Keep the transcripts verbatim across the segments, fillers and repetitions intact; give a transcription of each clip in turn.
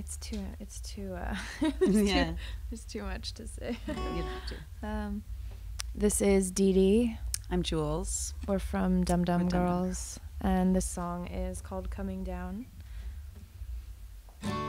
it's too it's too uh it's, yeah. too, it's too much to say. You don't have to. Um, this is Dee Dee. I'm Jules. We're from Dum Dum Girls, Dum Dum. And this song is called "Coming Down." Whoa.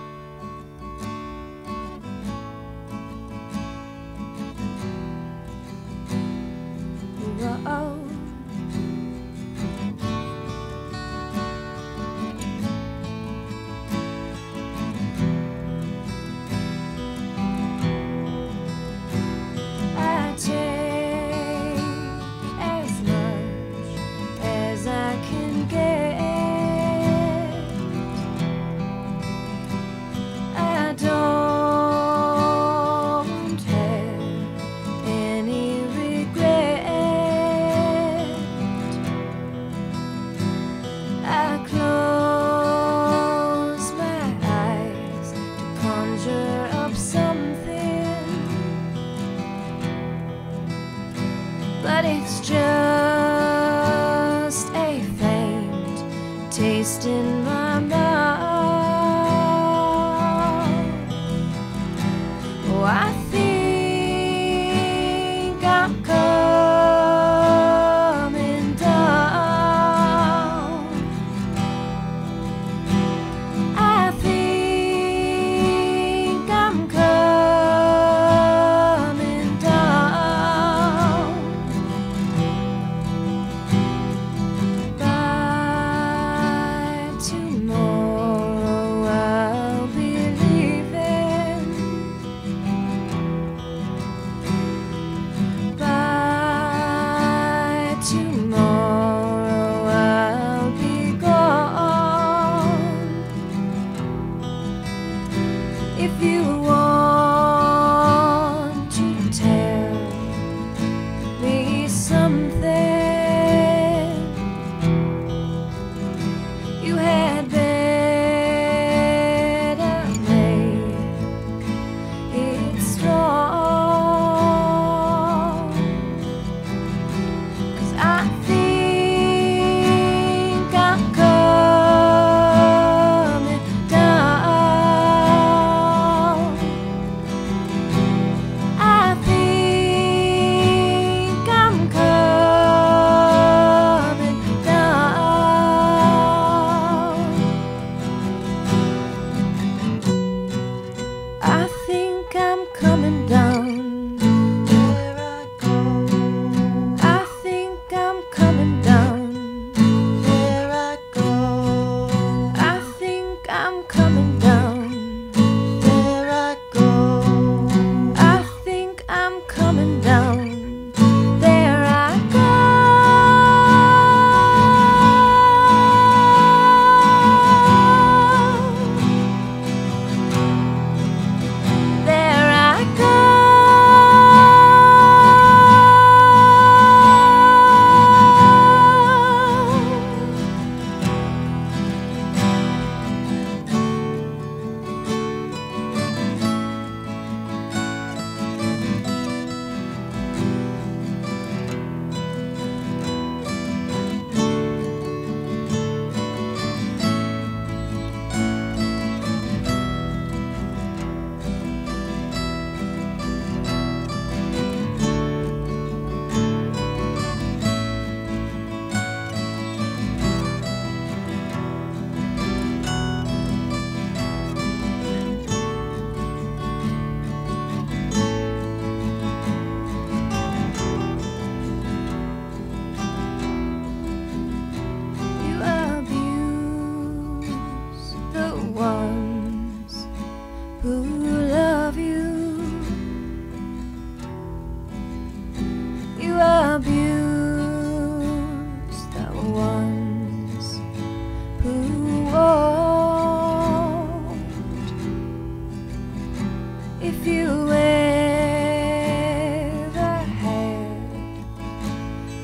But it's just a faint taste in my mouth. Oh, I think I'm coming down. I think I'm coming. Tomorrow I'll be gone. If you want to tell me something, you had better make it strong. I think I'm coming down. I think I'm coming down. I think I'm coming down. Who love you? You abuse the ones who won't. If you ever had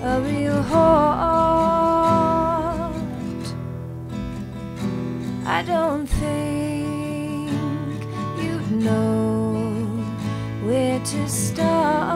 a real heart, I don't think know where to start.